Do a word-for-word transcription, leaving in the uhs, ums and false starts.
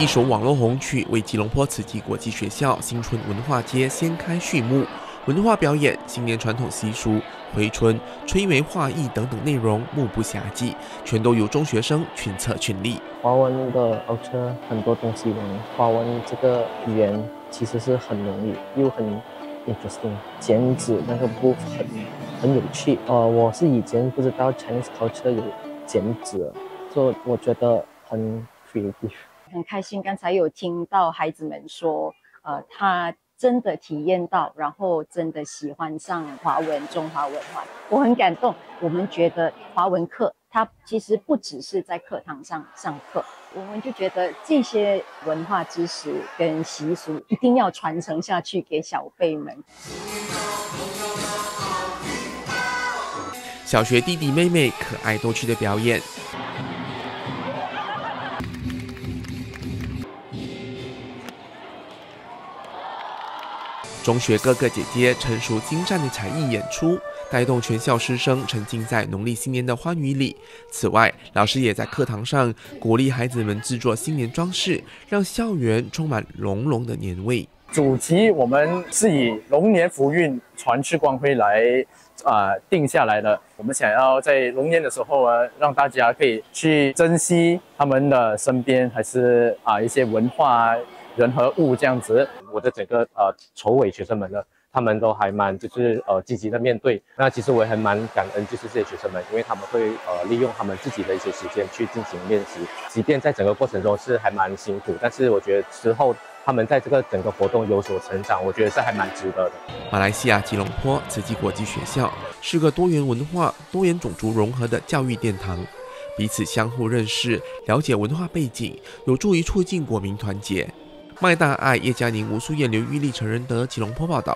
一首网络红曲为吉隆坡慈济国际学校新春文化节掀开序幕，文化表演、新年传统习俗、回春、春梅画意等等内容目不暇接，全都由中学生群策群力。华文的 culture 很多东西，华文这个语言其实是很容易又很 interesting， 剪纸那个部分很有趣。呃，我是以前不知道 Chinese culture 有剪纸，所以我觉得很 creative。 很开心，刚才有听到孩子们说，呃，他真的体验到，然后真的喜欢上华文、中华文化，我很感动。我们觉得华文课，它其实不只是在课堂上上课，我们就觉得这些文化知识跟习俗一定要传承下去给小辈们。 小学弟弟妹妹可爱逗趣的表演，中学哥哥姐姐成熟精湛的才艺演出，带动全校师生沉浸在农历新年的欢愉里。此外，老师也在课堂上鼓励孩子们制作新年装饰，让校园充满浓浓的年味。主题我们是以龙年福运、传世光辉来。 啊、呃，定下来了。我们想要在龙年的时候啊，让大家可以去珍惜他们的身边，还是啊、呃、一些文化、人和物这样子。我的整个呃筹委学生们呢，他们都还蛮就是呃积极的面对。那其实我也还蛮感恩，就是这些学生们，因为他们会呃利用他们自己的一些时间去进行练习。即便在整个过程中是还蛮辛苦，但是我觉得之后。 他们在这个整个活动有所成长，我觉得是还蛮值得的。马来西亚吉隆坡慈济国际学校是个多元文化、多元种族融合的教育殿堂，彼此相互认识、了解文化背景，有助于促进国民团结。麦大爱、叶嘉宁、吴素燕、刘玉丽、陈仁德，吉隆坡报道。